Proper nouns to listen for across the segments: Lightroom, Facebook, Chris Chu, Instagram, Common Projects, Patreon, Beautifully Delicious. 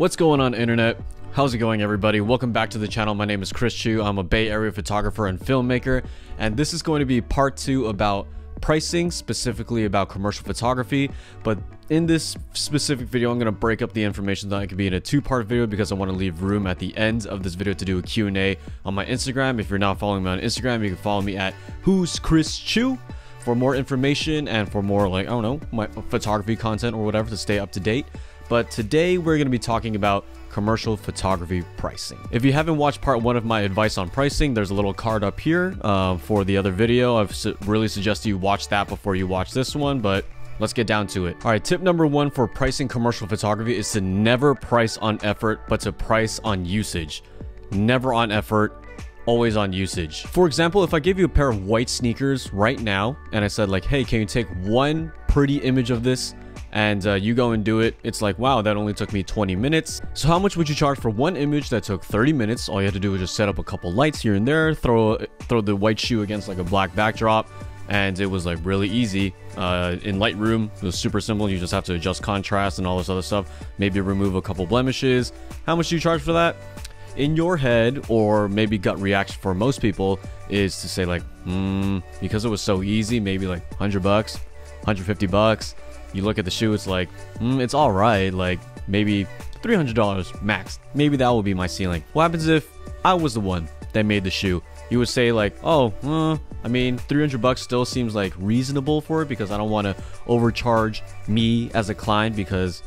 What's going on, internet? How's it going, everybody? Welcome back to the channel. My name is Chris Chu. I'm a Bay Area photographer and filmmaker, and this is going to be part two about pricing, specifically about commercial photography. But in this specific video, I'm going to break up the information that I could be in a two-part video because I want to leave room at the end of this video to do a Q&A on my Instagram. If you're not following me on Instagram, you can follow me at Who's Chris Chu for more information and for more, like, I don't know, my photography content or whatever to stay up to date. But today we're going to be talking about commercial photography pricing. If you haven't watched part one of my advice on pricing, there's a little card up here for the other video. I really suggest you watch that before you watch this one, but let's get down to it. All right, tip number one for pricing commercial photography is to never price on effort, but to price on usage. Never on effort, always on usage. For example, if I gave you a pair of white sneakers right now and I said, like, hey, can you take one pretty image of this? And you go and do it, it's like, wow, that only took me 20 minutes. So how much would you charge for one image that took 30 minutes? All you had to do was just set up a couple lights here and there, throw the white shoe against like a black backdrop, and it was like really easy. In Lightroom, it was super simple. You just have to adjust contrast and all this other stuff, maybe remove a couple blemishes. How much do you charge for that? In your head, or maybe gut reaction for most people, is to say like, because it was so easy, maybe like 100 bucks, 150 bucks. You look at the shoe, it's like, it's all right, like maybe $300 max. Maybe that will be my ceiling. What happens if I was the one that made the shoe? You would say like, oh, I mean, 300 bucks still seems like reasonable for it because I don't want to overcharge me as a client because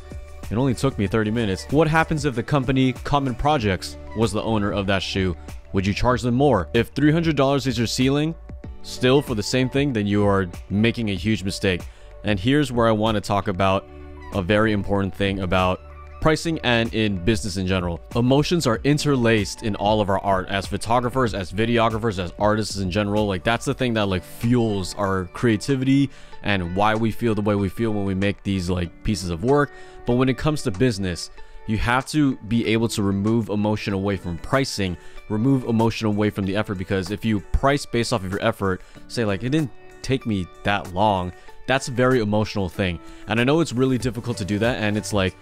it only took me 30 minutes. What happens if the company Common Projects was the owner of that shoe? Would you charge them more? If $300 is your ceiling still for the same thing, then you are making a huge mistake. And here's where I want to talk about a very important thing about pricing and in business in general. Emotions are interlaced in all of our art as photographers, as videographers, as artists in general. Like, that's the thing that like fuels our creativity and why we feel the way we feel when we make these like pieces of work. But when it comes to business, you have to be able to remove emotion away from pricing, remove emotion away from the effort, because if you price based off of your effort, say like, it didn't take me that long, that's a very emotional thing. And I know it's really difficult to do that, and it's like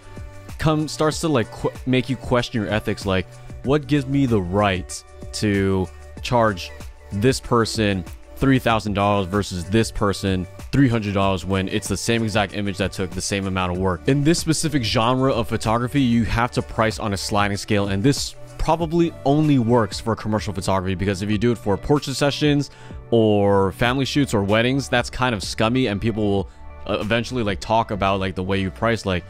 starts to like make you question your ethics, like, what gives me the right to charge this person $3,000 versus this person $300 when it's the same exact image that took the same amount of work? In this specific genre of photography, you have to price on a sliding scale, and this probably only works for commercial photography, because if you do it for portrait sessions or family shoots or weddings, that's kind of scummy, and people will eventually like talk about like the way you price, like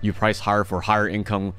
you price higher for higher income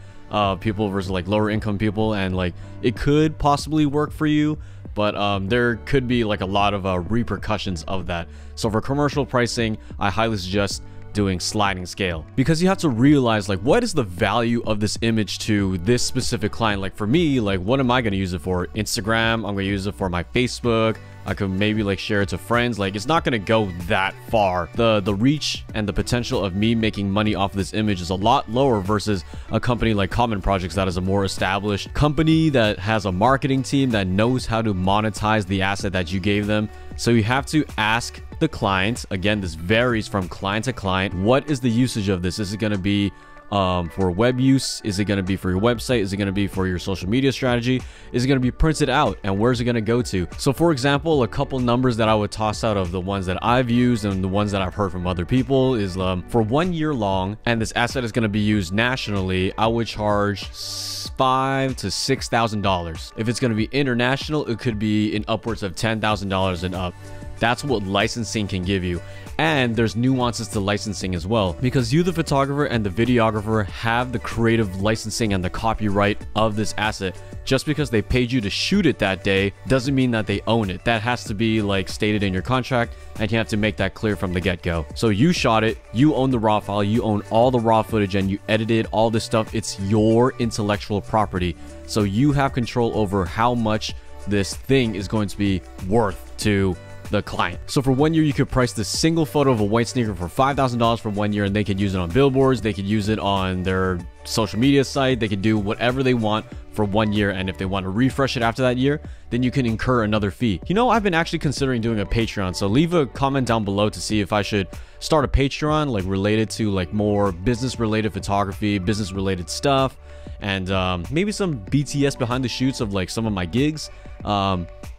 people versus like lower income people, and like it could possibly work for you, but there could be like a lot of repercussions of that. So for commercial pricing, I highly suggest doing sliding scale, because you have to realize like, what is the value of this image to this specific client? Like for me, like, what am I going to use it for? Instagram, I'm going to use it for my Facebook. I could maybe like share it to friends. Like, it's not going to go that far. The reach and the potential of me making money off of this image is a lot lower versus a company like Common Projects that is a more established company that has a marketing team that knows how to monetize the asset that you gave them. So you have to ask the client, again, this varies from client to client, what is the usage of this? Is it going to be for web use? Is it going to be for your website? Is it going to be for your social media strategy? Is it going to be printed out, and where's it going to go to? So for example, a couple numbers that I would toss out of the ones that I've used and the ones that I've heard from other people is for 1 year long, and this asset is going to be used nationally, I would charge $5,000 to $6,000. If it's going to be international, it could be in upwards of $10,000 and up. That's what licensing can give you. And there's nuances to licensing as well, because you, the photographer, and the videographer have the creative licensing and the copyright of this asset. Just because they paid you to shoot it that day doesn't mean that they own it. That has to be like stated in your contract, and you have to make that clear from the get-go. So you shot it, you own the raw file, you own all the raw footage, and you edited all this stuff. It's your intellectual property. So you have control over how much this thing is going to be worth to the client. So for 1 year, you could price the single photo of a white sneaker for $5,000 for 1 year, and they could use it on billboards, they could use it on their social media site, they could do whatever they want for 1 year. And if they want to refresh it after that year, then you can incur another fee. You know, I've been actually considering doing a Patreon, so leave a comment down below to see if I should start a Patreon, like related to like more business related photography, business related stuff. and maybe some BTS behind the shoots of like some of my gigs.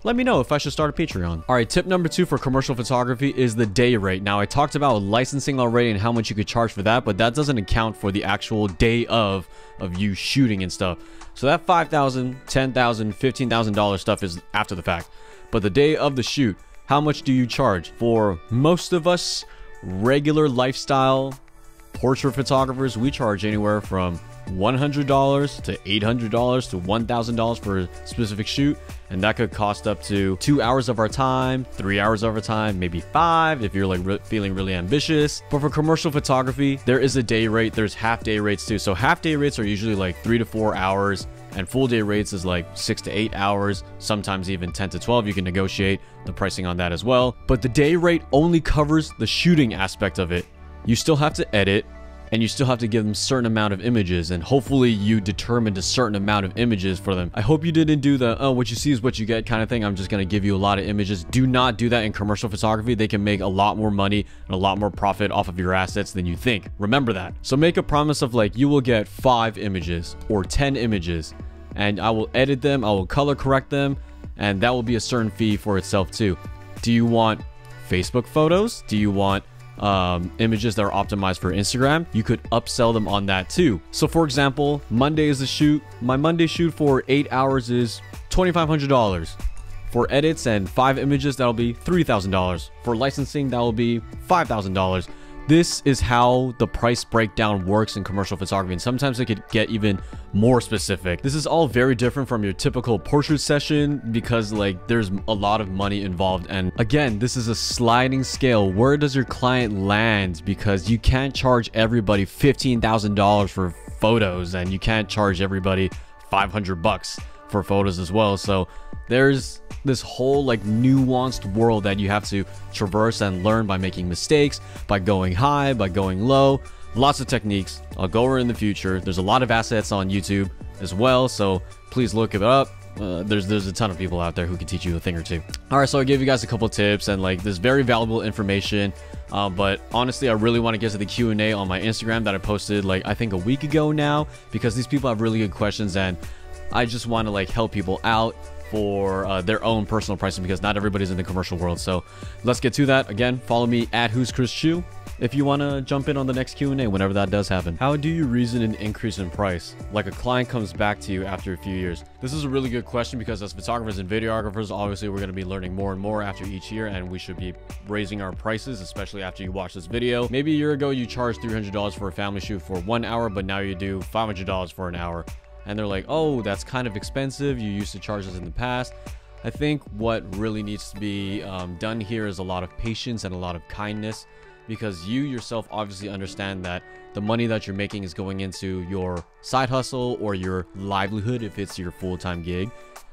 Let me know if I should start a Patreon. All right, tip number 2 for commercial photography is the day rate. Now, I talked about licensing already and how much you could charge for that, but that doesn't account for the actual day of you shooting and stuff. So that $5,000, $10,000, $15,000 stuff is after the fact. But the day of the shoot, how much do you charge? For most of us, regular lifestyle portrait photographers, we charge anywhere from $100 to $800 to $1,000 for a specific shoot, and that could cost up to 2 hours of our time, 3 hours of our time, maybe 5 if you're like feeling really ambitious. But for commercial photography, there is a day rate, there's half day rates too. So half day rates are usually like 3 to 4 hours, and full day rates is like 6 to 8 hours, sometimes even 10 to 12. You can negotiate the pricing on that as well. But the day rate only covers the shooting aspect of it. You still have to edit, and you still have to give them a certain amount of images, and hopefully you determined a certain amount of images for them. I hope you didn't do the, oh, what you see is what you get kind of thing. I'm just gonna give you a lot of images. Do not do that in commercial photography. They can make a lot more money and a lot more profit off of your assets than you think. Remember that. So make a promise of like, you will get 5 images or 10 images, and I will edit them, I will color correct them, and that will be a certain fee for itself too. Do you want Facebook photos? Do you want images that are optimized for Instagram? You could upsell them on that too. So for example, Monday is the shoot. My Monday shoot for 8 hours is $2,500. For edits and 5 images, that'll be $3,000. For licensing, that will be $5,000. This is how the price breakdown works in commercial photography, and sometimes it could get even more specific. This is all very different from your typical portrait session because like there's a lot of money involved, and again, this is a sliding scale. Where does your client land? Because you can't charge everybody $15,000 for photos, and you can't charge everybody $500 for photos as well. So there's this whole like nuanced world that you have to traverse and learn by making mistakes, by going high, by going low. Lots of techniques. I'll go over in the future. There's a lot of assets on YouTube as well, so please look it up. There's a ton of people out there who can teach you a thing or two. All right, so I gave you guys a couple tips and like this very valuable information, but honestly, I really want to get to the Q&A on my Instagram that I posted like I think a week ago now, because these people have really good questions, and I just want to like help people out for their own personal pricing, because not everybody's in the commercial world. So let's get to that. Again, follow me at Who's Chris Chu if you want to jump in on the next Q&A whenever that does happen. How do you reason an increase in price? Like a client comes back to you after a few years. This is a really good question, because as photographers and videographers, obviously we're going to be learning more and more after each year, and we should be raising our prices, especially after you watch this video. Maybe a year ago you charged $300 for a family shoot for 1 hour, but now you do $500 for an hour. And they're like, oh, that's kind of expensive. You used to charge us in the past. I think what really needs to be done here is a lot of patience and a lot of kindness, because you yourself obviously understand that the money that you're making is going into your side hustle or your livelihood if it's your full-time gig.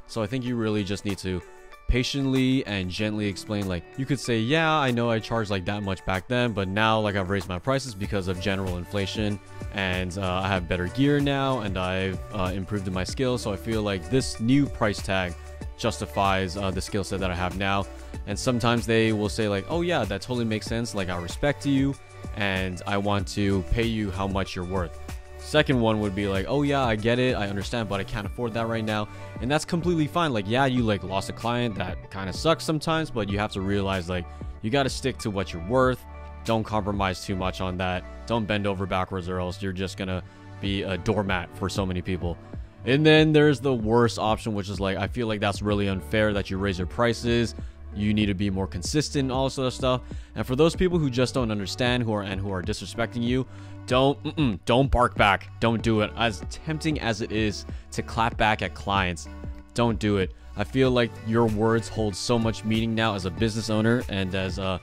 So I think you really just need to patiently and gently explain. Like, you could say, yeah, I know I charged like that much back then, but now like I've raised my prices because of general inflation, and I have better gear now, and I've improved in my skills, so I feel like this new price tag justifies the skill set that I have now. And sometimes they will say like, oh yeah, that totally makes sense, like I respect you and I want to pay you how much you're worth. Second one would be like, oh yeah, I get it, I understand, but I can't afford that right now. And that's completely fine. Like, yeah, you like lost a client, that kind of sucks sometimes, but you have to realize like you got to stick to what you're worth. Don't compromise too much on that. Don't bend over backwards, or else you're just gonna be a doormat for so many people. And then there's the worst option, which is like, I feel like that's really unfair that you raise your prices, you need to be more consistent, all sort of stuff. And for those people who just don't understand, who are disrespecting you, don't bark back. Don't do it. As tempting as it is to clap back at clients, don't do it. I feel like your words hold so much meaning now as a business owner and as an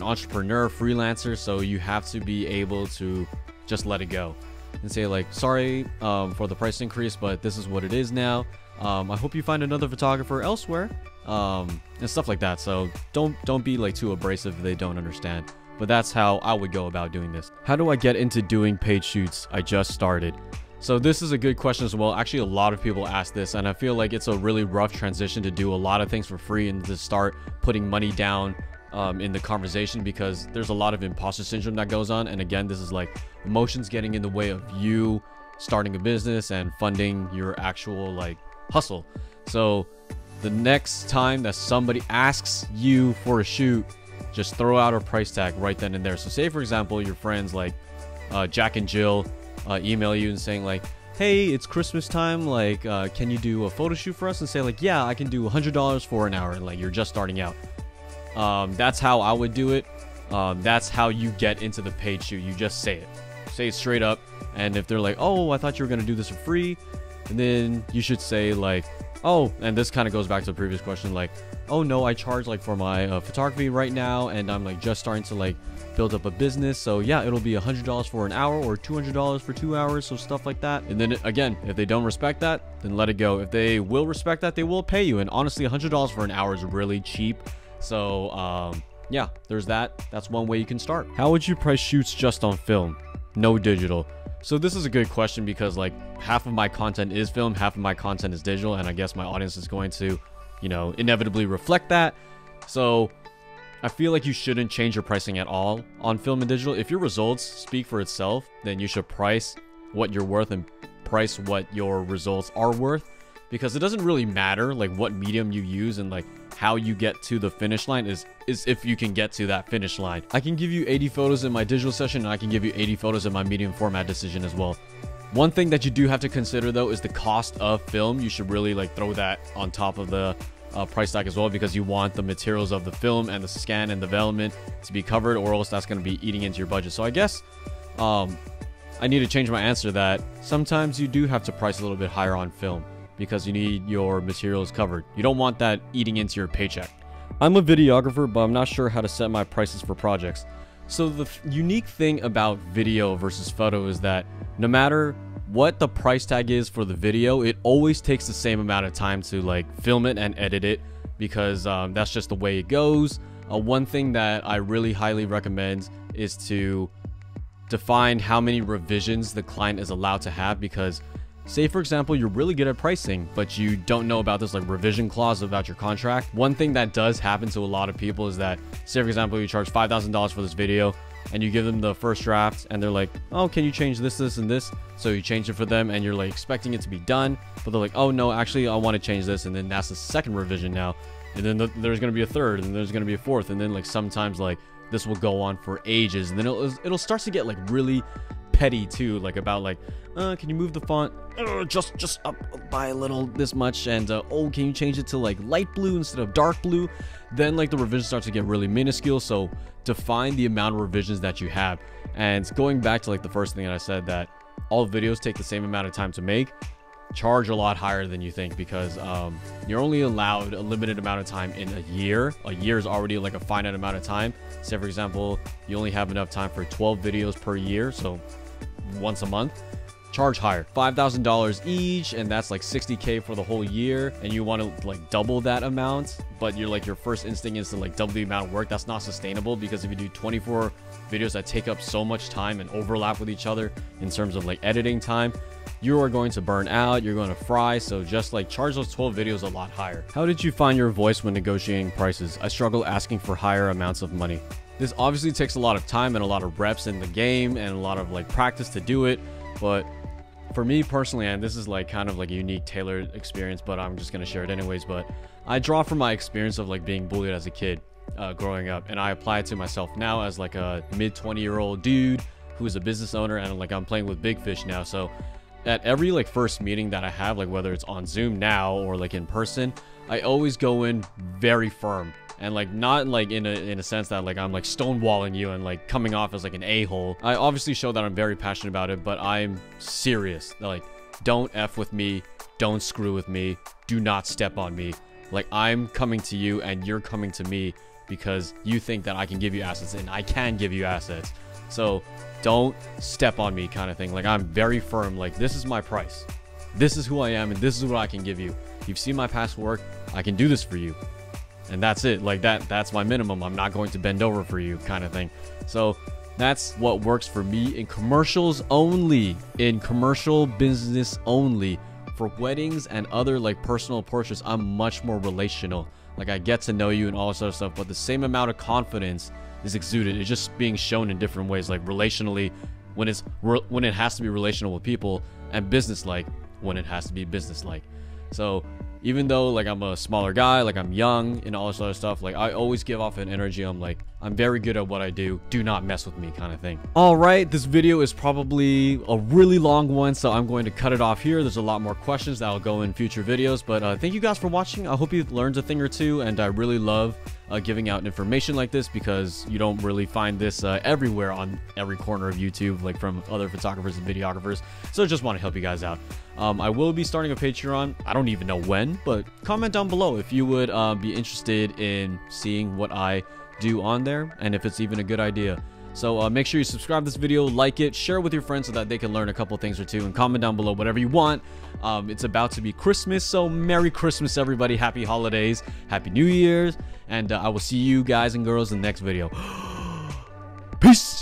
entrepreneur, freelancer, so you have to be able to just let it go and say like, sorry for the price increase, but this is what it is now. I hope you find another photographer elsewhere, and stuff like that. So don't be like too abrasive if they don't understand. But that's how I would go about doing this. How do I get into doing paid shoots? I just started. So this is a good question as well. Actually, a lot of people ask this, and I feel like it's a really rough transition to do a lot of things for free and to start putting money down in the conversation, because there's a lot of imposter syndrome that goes on. And again, this is like emotions getting in the way of you starting a business and funding your actual like hustle. So the next time that somebody asks you for a shoot, just throw out a price tag right then and there. So say for example, your friends like Jack and Jill email you and saying like, hey, it's Christmas time, like, can you do a photo shoot for us? And say like, yeah, I can do $100 for an hour, and like, you're just starting out. That's how I would do it. That's how you get into the paid shoot. You just say it. Say it straight up. And if they're like, oh, I thought you were gonna do this for free, and then you should say like, oh, and this kind of goes back to the previous question, like, oh no, I charge like for my photography right now, and I'm like just starting to like build up a business, so yeah, it'll be $100 for an hour or $200 for 2 hours, so stuff like that. And then again, if they don't respect that, then let it go. If they will respect that, they will pay you. And honestly, $100 for an hour is really cheap. So yeah, there's that. That's one way you can start. How would you price shoots just on film, no digital? So this is a good question, because like half of my content is film, half of my content is digital, and I guess my audience is going to, you know, inevitably reflect that. So I feel like you shouldn't change your pricing at all on film and digital. If your results speak for itself, then you should price what you're worth and price what your results are worth, because it doesn't really matter like what medium you use, and like how you get to the finish line is if you can get to that finish line. I can give you 80 photos in my digital session, and I can give you 80 photos in my medium format decision as well. One thing that you do have to consider though is the cost of film. You should really like throw that on top of the price tag as well, because you want the materials of the film and the scan and development to be covered, or else that's going to be eating into your budget. So I guess I need to change my answer, that sometimes you do have to price a little bit higher on film because you need your materials covered. You don't want that eating into your paycheck. I'm a videographer, but I'm not sure how to set my prices for projects. So the unique thing about video versus photo is that no matter what the price tag is for the video, it always takes the same amount of time to like film it and edit it, because that's just the way it goes. One thing that I really highly recommend is to define how many revisions the client is allowed to have, because say for example, you're really good at pricing, but you don't know about this like revision clause about your contract. One thing that does happen to a lot of people is that, say for example, you charge $5,000 for this video, and you give them the first draft, and they're like, oh, can you change this, this, and this? So you change it for them, and you're like expecting it to be done, but they're like, oh no, actually I want to change this. And then that's the second revision now. And then there's going to be a third, and there's going to be a fourth. And then like sometimes like this will go on for ages. And then it'll start to get like really petty too, like about like, can you move the font just up by a little this much, and oh, can you change it to like light blue instead of dark blue? Then like the revision starts to get really minuscule. So define the amount of revisions that you have. And going back to like the first thing that I said, that all videos take the same amount of time to make, charge a lot higher than you think, because you're only allowed a limited amount of time in a year. A year is already like a finite amount of time. Say for example, you only have enough time for 12 videos per year, so once a month. Charge higher, $5,000 each, and that's like 60K for the whole year, and you want to like double that amount, but you're like, your first instinct is to like double the amount of work. That's not sustainable, because if you do 24 videos that take up so much time and overlap with each other in terms of like editing time, you are going to burn out, you're going to fry. So just like charge those 12 videos a lot higher. How did you find your voice when negotiating prices? I struggle asking for higher amounts of money. This obviously takes a lot of time and a lot of reps in the game and a lot of like practice to do it, but for me personally, and this is like kind of like a unique tailored experience, but I'm just going to share it anyways. But I draw from my experience of like being bullied as a kid growing up, and I apply it to myself now as like a mid 20-year-old dude who's a business owner, and like I'm playing with big fish now. So at every like first meeting that I have, like whether it's on Zoom now or like in person, I always go in very firm, and like not like in a sense that like I'm like stonewalling you and like coming off as like an a-hole. I obviously show that I'm very passionate about it, but I'm serious. Like, don't F with me, don't screw with me, do not step on me. Like, I'm coming to you and you're coming to me because you think that I can give you assets, and I can give you assets. So don't step on me, kind of thing. Like, I'm very firm. Like, this is my price, this is who I am, and this is what I can give you. You've seen my past work, I can do this for you, and that's it. Like, that's my minimum. I'm not going to bend over for you, kind of thing. So that's what works for me in commercials only, in commercial business only. For weddings and other like personal portraits, I'm much more relational. Like, I get to know you and all sort of stuff, but the same amount of confidence is exuded. It's just being shown in different ways, like relationally when it has to be relational with people, and businesslike when it has to be businesslike. So even though like I'm a smaller guy, like I'm young and all this other stuff, like I always give off an energy. I'm like, I'm very good at what I do not mess with me kind of thing. All right, this video is probably a really long one, so I'm going to cut it off here. There's a lot more questions that'll go in future videos, but thank you guys for watching. I hope you learned a thing or two, and I really love giving out information like this because you don't really find this everywhere on every corner of YouTube, like from other photographers and videographers. So I just want to help you guys out. I will be starting a Patreon. I don't even know when, but comment down below if you would be interested in seeing what I do on there and if it's even a good idea. So make sure you subscribe to this video, like it, share it with your friends so that they can learn a couple things or two, and comment down below whatever you want. It's about to be Christmas, so Merry Christmas, everybody. Happy holidays, Happy New Year's, and I will see you guys and girls in the next video. Peace!